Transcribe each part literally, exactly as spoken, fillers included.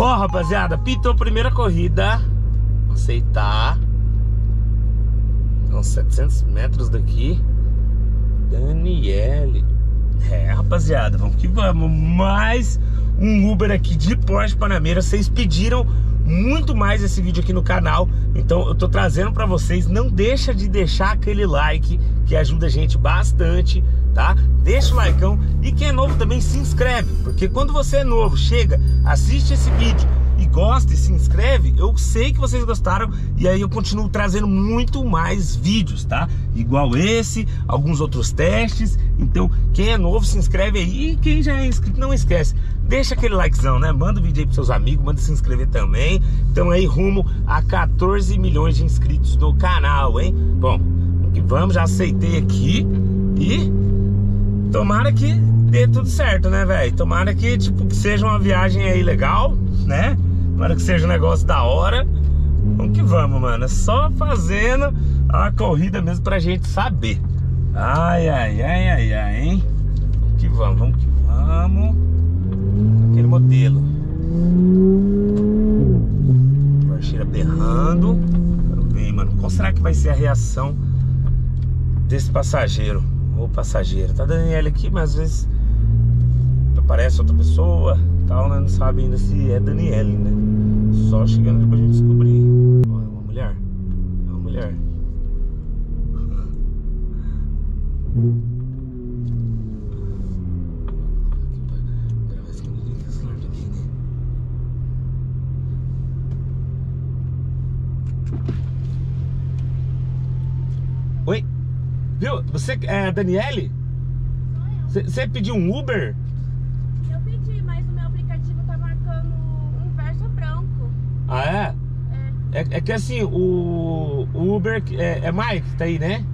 Ó, rapaziada, pitou a primeira corrida. Aceitar. Uns setecentos metros daqui. Daniele. É, rapaziada, vamos que vamos. Mais um Uber aqui de Porsche Panamera. Vocês pediram muito mais esse vídeo aqui no canal, então eu tô trazendo pra vocês. Não deixa de deixar aquele like, que ajuda a gente bastante, tá? Deixa o likeão. E quem é novo também se inscreve, porque quando você é novo, chega, assiste esse vídeo e gosta e se inscreve, eu sei que vocês gostaram, e aí eu continuo trazendo muito mais vídeos, tá? Igual esse, alguns outros testes. Então quem é novo se inscreve aí, e quem já é inscrito não esquece, deixa aquele likezão, né? Manda o vídeo aí pros seus amigos, manda se inscrever também. Então aí rumo a quatorze milhões de inscritos no canal, hein? Bom, vamos, já aceitei aqui e tomara que dê tudo certo, né, velho? Tomara que, tipo, que seja uma viagem aí legal, né? Tomara que seja um negócio da hora. Vamos que vamos, mano. É só fazendo a corrida mesmo pra gente saber. Ai, ai, ai, ai, ai, hein? Vamos que vamos, vamos que vamos. Aquele modelo. Cheira berrando. Quero ver, mano. Qual será que vai ser a reação desse passageiro ou passageira? Tá dando ele aqui, mas às vezes aparece outra pessoa, tal, né? Não sabe ainda se é Daniele, né? Só chegando pra gente descobrir. Ó, é uma mulher. É uma mulher. Oi? Viu? Você é Daniele? Sou eu. Você pediu um Uber? Eu pedi, mas o meu aplicativo tá marcando um Versa branco. Ah, é? É, é, é que assim, o, o Uber é, é Mike, tá aí, né?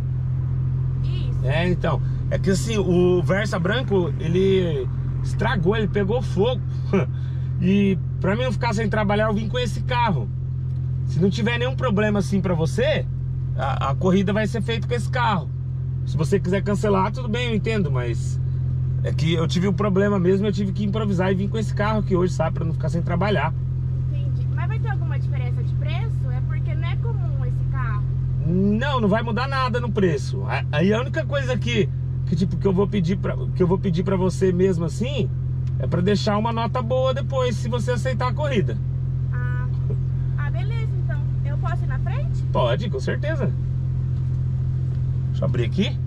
Isso. É, então. É que assim, o Versa branco, ele estragou, ele pegou fogo. E pra mim não ficar sem trabalhar, eu vim com esse carro. Se não tiver nenhum problema assim pra você, a, a corrida vai ser feita com esse carro. Se você quiser cancelar, tudo bem, eu entendo, mas é que eu tive um problema mesmo, eu tive que improvisar e vim com esse carro aqui hoje, sabe? Pra não ficar sem trabalhar. Entendi. Mas vai ter alguma diferença de preço? É porque não é comum esse carro. Não, não vai mudar nada no preço. Aí a única coisa que, que, tipo, que eu vou pedir pra, que eu vou pedir pra você mesmo assim, é pra deixar uma nota boa depois, se você aceitar a corrida. Ah, ah beleza, então. Eu posso ir na frente? Pode, com certeza. Deixa eu abrir aqui.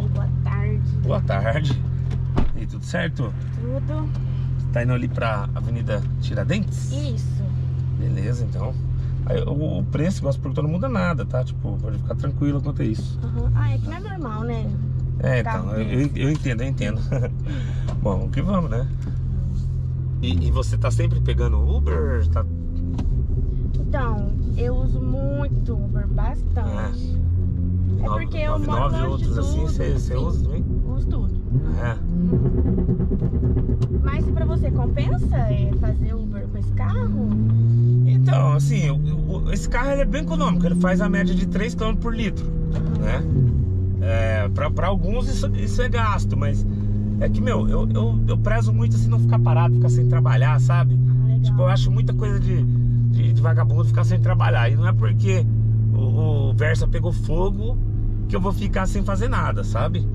Oi, boa tarde. Boa tarde. E aí, tudo certo? Tudo. Você tá indo ali pra Avenida Tiradentes? Isso. Beleza, então. Aí, o preço, igual você perguntou, não muda nada, tá? Tipo, pode ficar tranquilo quanto a isso. Uhum. Ah, é que não é normal, né? É, tá, então, eu, eu entendo, eu entendo. Bom, que vamos, né? E, e você tá sempre pegando Uber? Tá... Então, eu uso muito Uber, bastante. É, é porque eu moro longe de tudo. Outros assim, você usa também? Uso tudo. É. Mas pra você compensa é fazer Uber com esse carro? Então, assim, eu, eu, esse carro ele é bem econômico. Ele faz a média de três quilômetros por litro, né? É, pra, pra alguns isso, isso é gasto, mas é que, meu, eu, eu, eu prezo muito assim, não ficar parado, ficar sem trabalhar, sabe? Ah, tipo, eu acho muita coisa de... De, de vagabundo ficar sem trabalhar. E não é porque o, o Versa pegou fogo que eu vou ficar sem fazer nada, sabe?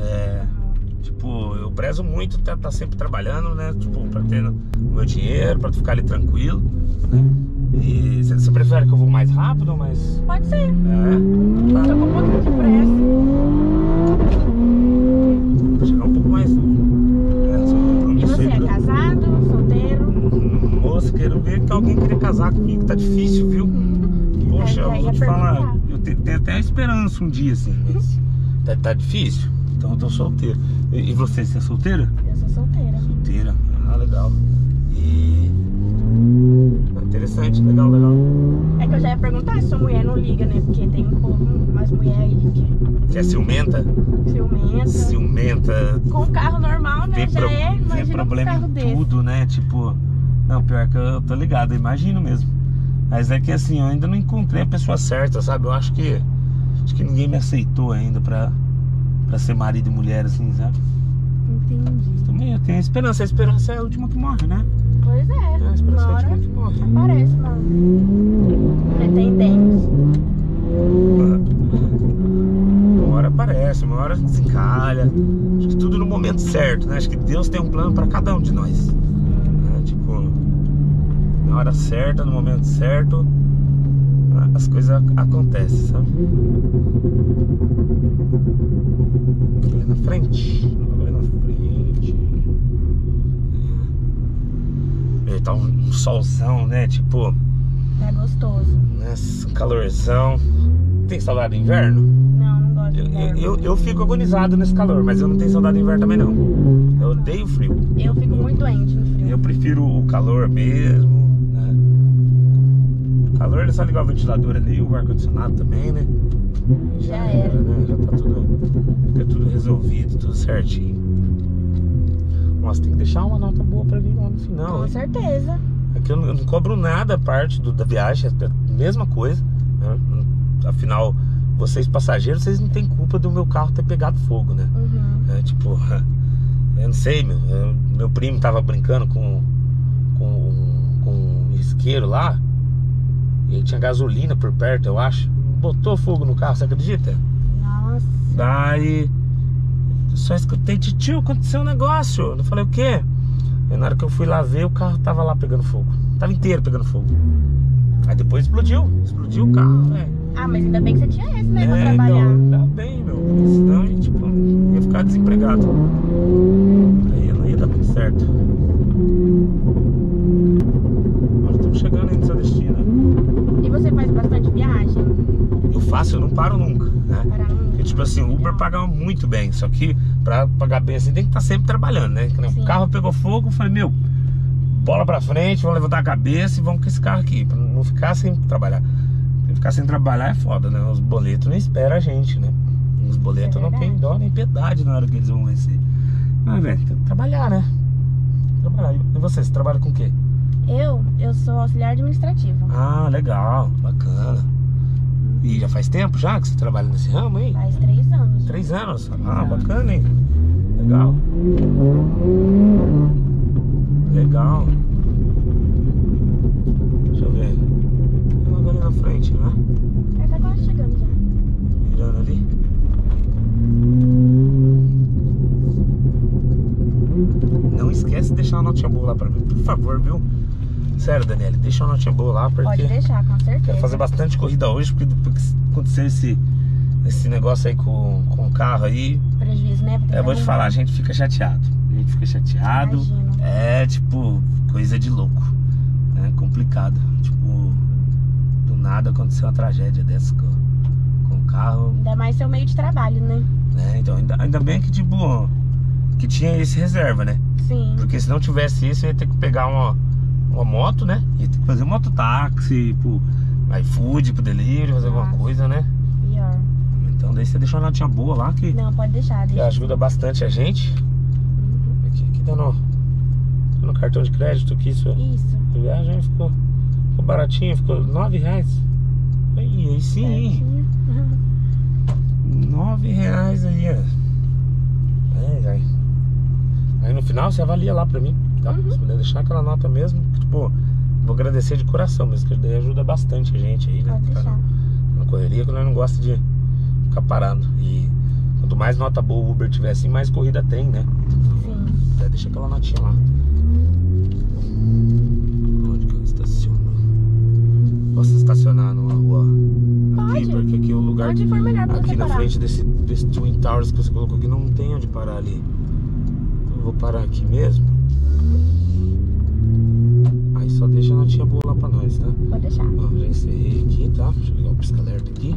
É, tipo, eu prezo muito tá, tá sempre trabalhando, né? Tipo, pra ter o meu dinheiro, pra ficar ali tranquilo, né? E você prefere que eu vou mais rápido ou mais... Pode ser. É. Tá. Tô com um pouquinho de pressa. Vou chegar um pouco mais... É, e você é casado, solteiro? Moço, quero ver que alguém queria casar comigo, tá difícil, viu? Poxa, eu vou te falar, eu tenho até a esperança um dia, assim, mas tá, tá difícil, então eu tô solteiro. E, e você, você é solteira? Eu sou solteira. Solteira, ah, legal. E... Interessante, legal, legal. É que eu já ia perguntar se sua mulher não liga, né? Porque tem um povo, umas mulheres aí que... Que é ciumenta? Ciumenta. Ciumenta. Com o carro normal, né? Tem já pro... é, imagina tem problema um carro em tudo, desse. Né? Tipo... Não, pior que eu tô ligado, eu imagino mesmo. Mas é que assim, eu ainda não encontrei a pessoa certa, sabe? Eu acho que acho que ninguém me aceitou ainda pra, pra ser marido e mulher, assim, sabe? Entendi. Mas também eu tenho a esperança. A esperança é a última que morre, né? Pois é. É, a esperança é a última que morre. Aparece, mano. Pretendentes. Uma hora aparece, uma hora se calha. Acho que tudo no momento certo, né? Acho que Deus tem um plano pra cada um de nós. É, tipo, na hora certa, no momento certo, as coisas acontecem, sabe? Olha na frente. Olha na frente. É, tá um, um solzão, né? Tipo... Tá gostoso. Nossa, calorzão. Tem saudade do inverno? Não, não gosto de inverno. Eu, eu, eu fico agonizado nesse calor, mas eu não tenho saudade do inverno também, não. Eu odeio o frio. Eu fico muito doente no frio. Eu prefiro o calor mesmo, né? O calor é só ligar o ventilador ali, o ar-condicionado também, né? Já, já era, era, né? Já tá tudo... Fica tudo resolvido, tudo certinho. Nossa, tem que deixar uma nota boa pra mim lá no final. Com hein? certeza. Aqui eu não, eu não cobro nada a parte do, da viagem, é a mesma coisa, né? Afinal, vocês passageiros, vocês não tem culpa do meu carro ter pegado fogo, né? Uhum. É, tipo, eu não sei, meu, eu, meu primo tava brincando com, com, com um isqueiro lá, e ele tinha gasolina por perto, eu acho. Botou fogo no carro, você acredita? Nossa. Daí, só escutei, titio, aconteceu um negócio. Eu falei, o quê? E na hora que eu fui lá ver, o carro tava lá pegando fogo. Tava inteiro pegando fogo. Aí depois explodiu. Explodiu o carro, é. Ah, mas ainda bem que você tinha esse, né? É, pra trabalhar. Então, ainda bem, meu. Porque senão a gente, tipo, ia ficar desempregado. Aí não ia dar tudo certo. Nós estamos chegando aí no seu destino. E você faz bastante viagem? Eu faço, eu não paro nunca, né? Parar nunca. Porque, tipo assim, o Uber paga muito bem. Só que pra pagar bem assim tem que estar sempre trabalhando, né? O carro pegou fogo, eu falei, meu, bola pra frente, vamos levantar a cabeça e vamos com esse carro aqui, pra não ficar sem trabalhar. Ficar sem trabalhar é foda, né? Os boletos não esperam a gente, né? Os boletos é não tem dó nem piedade na hora que eles vão vencer. Mas, velho, tem que trabalhar, né? Trabalhar. E você, você trabalha com o quê? Eu? Eu sou auxiliar administrativo. Ah, legal, bacana. E já faz tempo já que você trabalha nesse ramo, hein? Faz três anos. Três anos? Ah, bacana, hein? Legal. Legal. Deixa eu ver. Tem uma ali na frente, né? Ela tá quase chegando já. Virando ali. Não esquece de deixar uma notinha boa lá pra mim, por favor, viu? Sério, Daniela, deixa uma notinha boa lá, porque... Pode deixar, com certeza. Quero fazer bastante corrida hoje, porque depois que aconteceu esse, esse negócio aí com, com o carro aí... Prejuízo, né? Eu vou te falar, a gente fica chateado. A gente fica chateado. Imagino. É, tipo, coisa de louco, né? Complicado. Tipo, do nada aconteceu uma tragédia dessa com, com o carro. Ainda mais seu meio de trabalho, né? É, então, ainda, ainda bem que, tipo, que tinha esse reserva, né? Sim. Porque se não tivesse isso, eu ia ter que pegar uma... uma moto, né? Ia ter que fazer um mototáxi, pro iFood, pro delivery, fazer Nossa. alguma coisa, né? Pior. Então daí você deixou uma notinha boa lá que... Não, pode deixar, deixa. Que ajuda bastante a gente. Uhum. Aqui, aqui dando no cartão de crédito aqui, isso. Isso. A viagem ficou, ficou baratinho, ficou nove reais. Aí, aí sim. Nove reais aí, ó. É, aí. Aí no final você avalia lá pra mim. Tá? Uhum. Se puder deixar aquela nota mesmo, tipo, vou agradecer de coração mesmo, que daí ajuda bastante a gente aí, né? Tá na correria, que nós não gosta de ficar parando. E quanto mais nota boa o Uber tiver assim, mais corrida tem, né? Sim. Até deixa aquela notinha lá. Onde que eu estaciono? Posso estacionar numa rua aqui? Pode. Porque aqui é o lugar onde for melhor pra você parar. Aqui na frente desse, desse Twin Towers que você colocou aqui, não tem onde parar ali. Eu vou parar aqui mesmo. Aí só deixa a notinha boa lá pra nós, tá? Pode deixar. Ó, já encerrei aqui, tá? Deixa eu ligar o pisca-alerta aqui.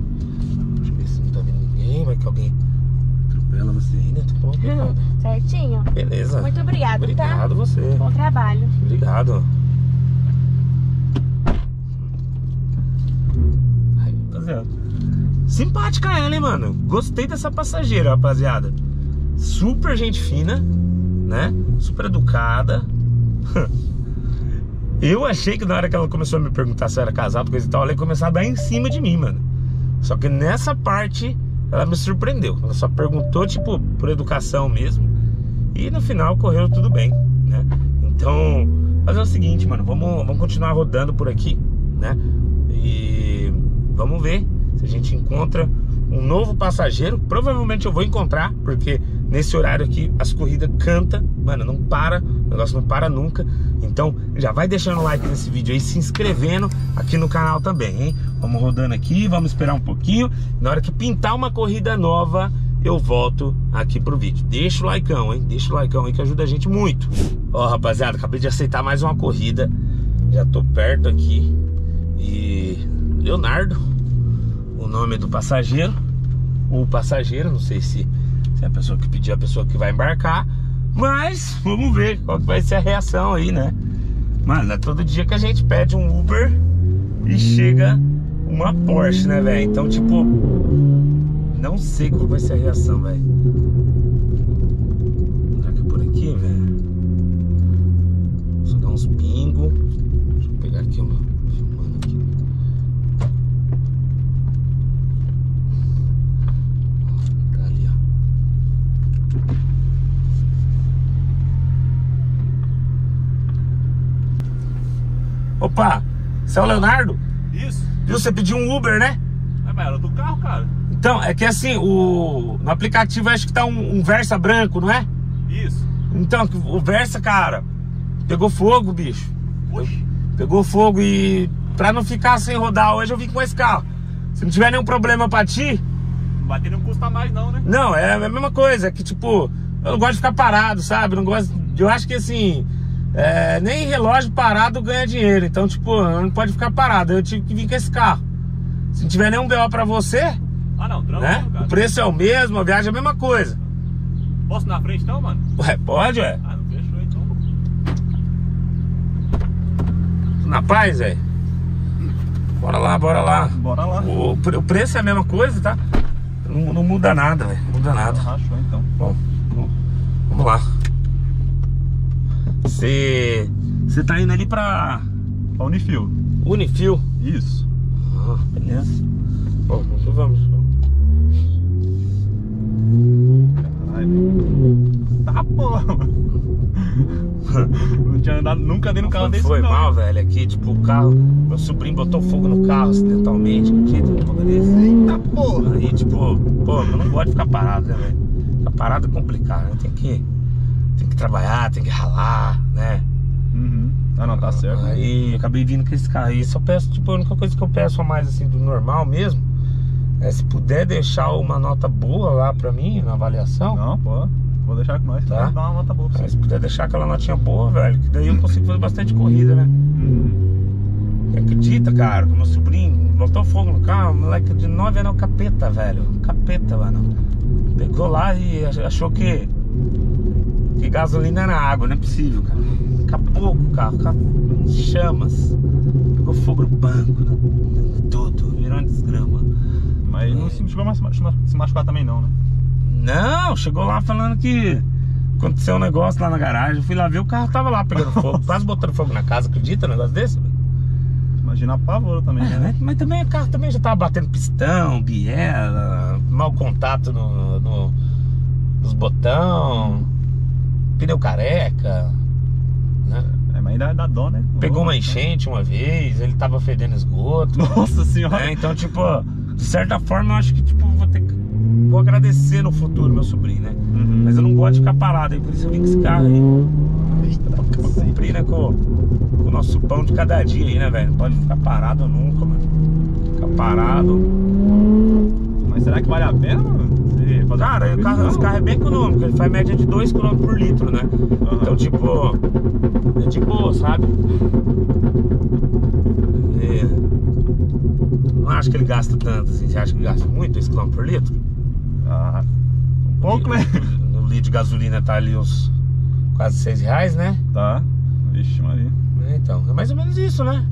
Deixa eu ver se não tá vendo ninguém. Vai que alguém atropela você aí, né? Tô hum, certinho. Beleza. Muito obrigado, obrigado tá? Obrigado você. Bom trabalho. Obrigado. Aí, rapaziada. Simpática ela, hein, mano? Gostei dessa passageira, rapaziada. Super gente fina, né? Super educada. Eu achei que na hora que ela começou a me perguntar se eu era casado, coisa e tal, ela ia começar a dar em cima de mim, mano. Só que nessa parte ela me surpreendeu. Ela só perguntou, tipo, por educação mesmo. E no final correu tudo bem, né? Então, fazer o seguinte, mano, vamos, vamos continuar rodando por aqui, né? E vamos ver se a gente encontra um novo passageiro. Provavelmente eu vou encontrar, porque nesse horário aqui as corridas cantam, mano, não para, o negócio não para nunca. Então já vai deixando o like nesse vídeo aí, se inscrevendo aqui no canal também, hein? Vamos rodando aqui, vamos esperar um pouquinho. Na hora que pintar uma corrida nova, eu volto aqui pro vídeo. Deixa o likeão, hein? Deixa o likeão aí que ajuda a gente muito. Ó, rapaziada, acabei de aceitar mais uma corrida. Já tô perto aqui. E Leonardo, o nome do passageiro. O passageiro, não sei se, se é a pessoa que pediu, a pessoa que vai embarcar. Mas vamos ver qual que vai ser a reação aí, né? Mano, é todo dia que a gente pede um Uber e chega uma Porsche, né, velho? Então, tipo, não sei qual vai ser a reação, velho. Será que é por aqui, velho? Só dar uns pingos. Deixa eu pegar aqui, mano. Filmando aqui. Tá ali, ó. Opa! Você é o Leonardo? Isso. Viu? Você pediu um Uber, né? É, mas era do carro, cara. Então, é que assim, o... no aplicativo acho que tá um, um Versa branco, não é? Isso. Então, o Versa, cara, pegou fogo, bicho. Oxi. Pegou fogo e pra não ficar sem rodar hoje eu vim com esse carro. Se não tiver nenhum problema pra ti... Não vai ter nenhum custo a mais não, né? Não, é a mesma coisa, é que tipo, eu não gosto de ficar parado, sabe? Não gosto... Eu acho que assim, é... nem relógio parado ganha dinheiro, então tipo, não pode ficar parado. Eu tive que vir com esse carro. Se não tiver nenhum B O pra você... Ah não, tranquilo, né? Cara. O preço é o mesmo, a viagem é a mesma coisa. Posso na frente então, mano? Ué, pode, ué. Ah, não fechou então. Na paz, velho. Bora lá, bora lá. Bora lá. O, o preço é a mesma coisa, tá? Não, não muda nada, velho. Não muda nada. Rachou então. Bom, vamos lá. Você... Você tá indo ali pra... Pra Unifil. Unifil? Isso. Ah, beleza. Bom, então vamos. Tá bom. Não tinha andado nunca dentro no carro desse. Foi mal, velho. Aqui, tipo, o carro. Meu sobrinho botou fogo no carro acidentalmente. Eita porra. Aí, tipo, pô, eu não gosto de ficar parado, né, velho? Ficar parado é complicado, né? Tem que, tem que trabalhar, tem que ralar, né? Uhum. Ah, não, tá certo. Aí, eu acabei vindo com esse carro aí. Só peço, tipo, a única coisa que eu peço a mais, assim, do normal mesmo. É, se puder deixar uma nota boa lá pra mim, na avaliação. Não, pô, vou deixar com nós, tá? Dar uma nota boa pra você. É, se puder deixar aquela notinha boa, velho, que daí eu consigo fazer bastante corrida, né? Uhum. Acredita, cara, que meu sobrinho botou fogo no carro, moleque de nove anos, capeta, velho. Capeta, mano. Pegou lá e achou que, que gasolina era água, não é possível, cara. Acabou com o carro, em chamas. Pegou fogo no banco, no tudo, virou uma desgrama. Mas não chegou a se machucar também não, né? Não, chegou lá falando que aconteceu um negócio lá na garagem. Eu fui lá ver, o carro tava lá pegando fogo, quase botando fogo na casa, acredita? Um negócio desse? Imagina a pavor também, é, né? Mas também o carro também já tava batendo pistão, biela, mau contato no, no, nos botão, pneu careca, né? Mas ainda dá dó, né? Pegou uma enchente uma vez, ele tava fedendo esgoto. Nossa senhora! Né? Então tipo... De certa forma, eu acho que, tipo, vou ter que... Vou agradecer no futuro, meu sobrinho, né? Uhum. Mas eu não gosto de ficar parado, aí por isso eu vim com esse carro aí. Eita, pra, pra cumprir, né, com, com o nosso pão de cada dia aí, né, velho? Não pode ficar parado nunca, mano. Ficar parado. Mas será que vale a pena, mano? Cara, o carro, esse carro é bem econômico, ele faz média de dois quilômetros por litro, né? Uhum. Então, tipo... É de boa, sabe? É... Não acho que ele gasta tanto assim. Você acha que gasta muito esse quilômetro por litro? Ah, um pouco, né? No litro de gasolina tá ali os quase seis reais, né? Tá. Vixe, Maria. É, então, é mais ou menos isso, né?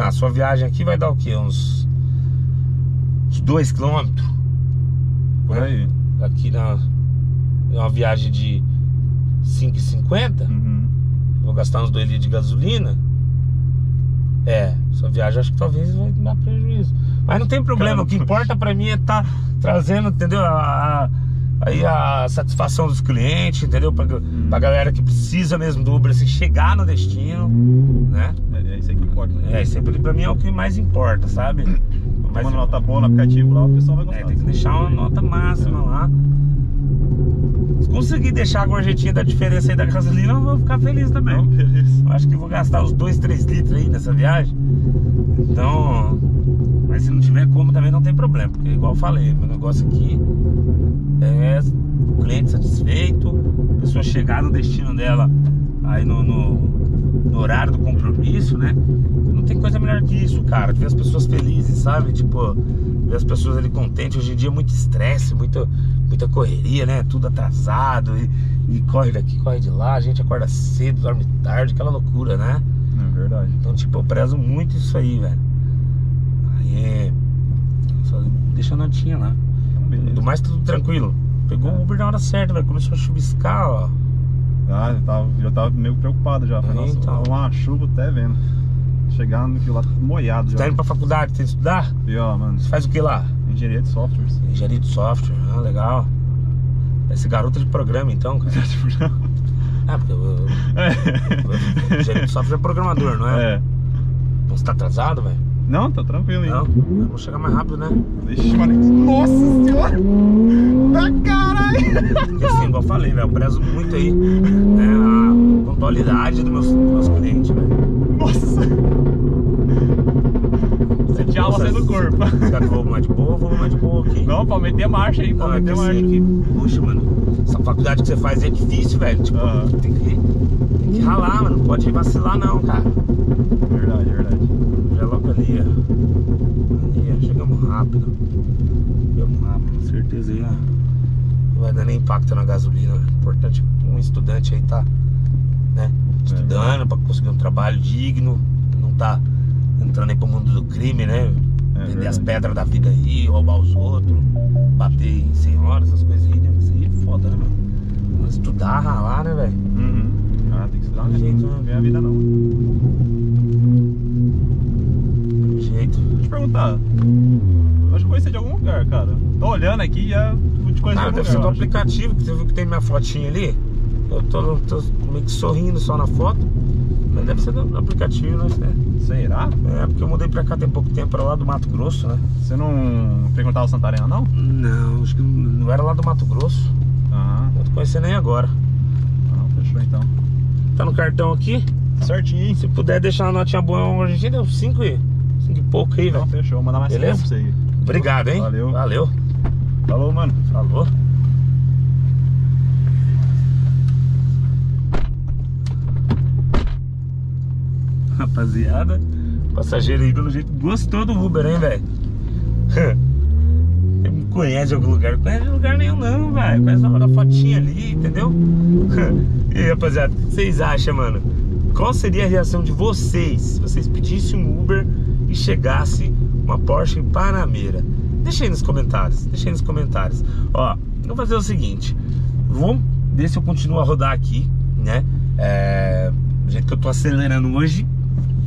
A sua viagem aqui vai dar o quê? Uns, uns dois quilômetros? Por né? aí. Aqui na uma viagem de cinco e cinquenta. Uhum. Vou gastar uns dois litros de gasolina. É, sua viagem acho que talvez vai dar prejuízo. Mas não tem problema, cara, o que importa pra mim é estar tá trazendo, entendeu? A, a, aí a satisfação dos clientes, entendeu? Pra, hum. pra galera que precisa mesmo do Uber, assim, chegar no destino, né? É, é isso aí que importa, né? É, isso aí pra mim é o que mais importa, sabe? Mas uma nota boa no aplicativo lá, o pessoal vai gostar. É, tem que deixar uma nota máxima é. lá. Se conseguir deixar a gorjetinha da diferença aí da gasolina, eu vou ficar feliz também. Não, feliz. Eu acho que vou gastar uns dois, três litros aí nessa viagem. Então... Mas se não tiver como também não tem problema, porque igual eu falei, meu negócio aqui é o cliente satisfeito, a pessoa chegar no destino dela aí no, no, no horário do compromisso, né? Não tem coisa melhor que isso, cara, ver as pessoas felizes, sabe? Tipo, ver as pessoas ali contentes. Hoje em dia é muito estresse, muita, muita correria, né? Tudo atrasado e, e corre daqui, corre de lá, a gente acorda cedo, dorme tarde, aquela loucura, né? É verdade. Então, tipo, eu prezo muito isso aí, velho. É, só deixa a notinha lá. Beleza. Do mais tudo tranquilo. Pegou o Uber na hora certa, velho. Começou a chuviscar, ó. Ah, eu tava, eu tava meio preocupado já. Falei, nossa, então. Lá, chuva até vendo. Chegando lá, molhado. Você já. Tá indo pra faculdade, tem que estudar? Pior, mano. Você faz o que lá? Engenharia de software. Engenharia de software, ah, legal. Esse garoto de programa, então, cara. Garoto de programa? Ah, porque eu. eu, eu, eu engenharia de software é programador, não é? É. Você tá atrasado, velho? Não, tá tranquilo, hein? Não, vamos chegar mais rápido, né? Deixa eu... Nossa senhora! Tá caralho! Assim, igual eu falei, velho, eu prezo muito aí, né, a pontualidade dos meus, meus clientes, velho. Nossa! Senti a alma saindo do corpo. Será que eu vou mais de boa ou vou mais de boa aqui? Não, pra meter marcha aí, pra meter marcha. Puxa, mano, essa faculdade que você faz é difícil, velho. Tipo, ah. tem, que, tem que ralar, mano. Não pode vacilar não, cara. Verdade, verdade. É logo ali, ó. Ali, chegamos rápido. Chegamos rápido, com certeza aí, ó. Não vai dar nem impacto na gasolina. Importante um estudante aí tá, né? Estudando é. pra conseguir um trabalho digno. Não tá entrando aí pro mundo do crime, né? É, Vender verdade. as pedras da vida aí, roubar os outros, bater em senhoras, essas coisas aí, né? Isso aí é foda, né, mano? Mas estudar, ralar, né, velho? Uhum. Ah, tem que estudar, né? Gente, não ganha a vida não. Deixa eu te perguntar, eu acho que conheci de algum lugar, cara. Tô olhando aqui e já te conheci. Ah, deve ser do aplicativo, que você viu que tem minha fotinha ali. Eu tô, tô meio que sorrindo só na foto. Mas deve ser do aplicativo, né? Será? É, porque eu mudei pra cá tem pouco tempo, era lá do Mato Grosso, né? Você não frequentava o Santarém, não? Não, acho que não era lá do Mato Grosso. Ah. Não tô conhecendo nem agora. Ah, fechou então. Tá no cartão aqui? Certinho. Se puder deixar uma notinha boa, a gente deu cinco e... de pouco aí, velho. Fechou, mandar mais tempo pra você aí. Obrigado, hein? Valeu. Valeu. Falou, mano. Falou. Rapaziada, o passageiro aí pelo jeito gostou do Uber, hein, velho? Você me conhece de algum lugar? Não conhece de lugar nenhum, não, velho. Conhece uma fotinha ali, entendeu? E aí, rapaziada, o que vocês acham, mano? Qual seria a reação de vocês se vocês pedissem um Uber e chegasse uma Porsche Panamera? Deixa aí nos comentários, deixa aí nos comentários. Ó, eu vou fazer o seguinte, vou ver se eu continuo a rodar aqui, né? É, do jeito que eu tô acelerando hoje,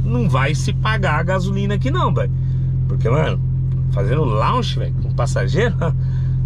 não vai se pagar a gasolina aqui não, velho. Porque, mano, fazendo lounge, velho, com passageiro,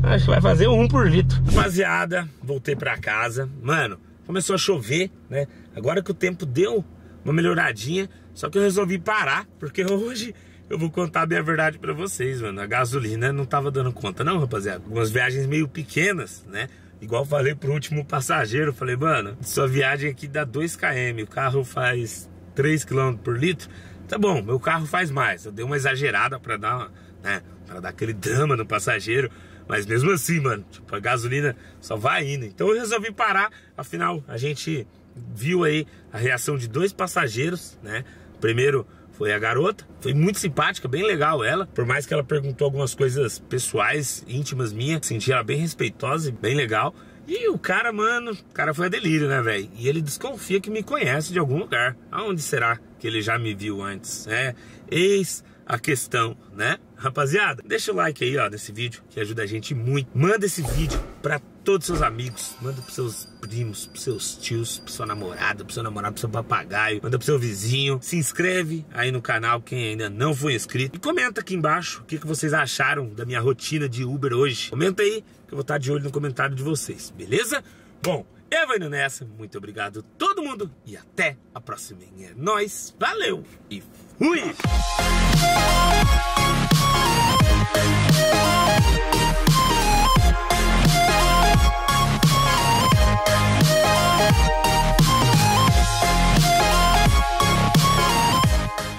acho que vai fazer um por litro. Rapaziada, voltei pra casa, mano, começou a chover, né? Agora que o tempo deu uma melhoradinha, só que eu resolvi parar, porque hoje eu vou contar bem a verdade pra vocês, mano. A gasolina não tava dando conta não, rapaziada. Algumas viagens meio pequenas, né? Igual eu falei pro último passageiro, eu falei, mano, sua viagem aqui dá dois quilômetros, o carro faz três quilômetros por litro. Tá bom, meu carro faz mais. Eu dei uma exagerada pra dar, uma, né? Pra dar aquele drama no passageiro. Mas mesmo assim, mano, tipo, a gasolina só vai indo. Então eu resolvi parar, afinal, a gente... viu aí a reação de dois passageiros, né? Primeiro foi a garota, foi muito simpática, bem legal ela. Por mais que ela perguntou algumas coisas pessoais, íntimas minhas, senti ela bem respeitosa e bem legal. E o cara, mano, o cara foi a delírio, né, velho? E ele desconfia que me conhece de algum lugar. Aonde será que ele já me viu antes? É, eis a questão, né? Rapaziada, deixa o like aí, ó, nesse vídeo, que ajuda a gente muito. Manda esse vídeo pra todos. todos os seus amigos, manda pros seus primos, pros seus tios, pro seu namorado, pro seu namorado, pro seu papagaio, manda pro seu vizinho. Se inscreve aí no canal, quem ainda não foi inscrito, e comenta aqui embaixo o que, que vocês acharam da minha rotina de Uber hoje. Comenta aí, que eu vou estar de olho no comentário de vocês, beleza? Bom, eu vou indo nessa, muito obrigado a todo mundo e até a próxima. É nóis, valeu e fui!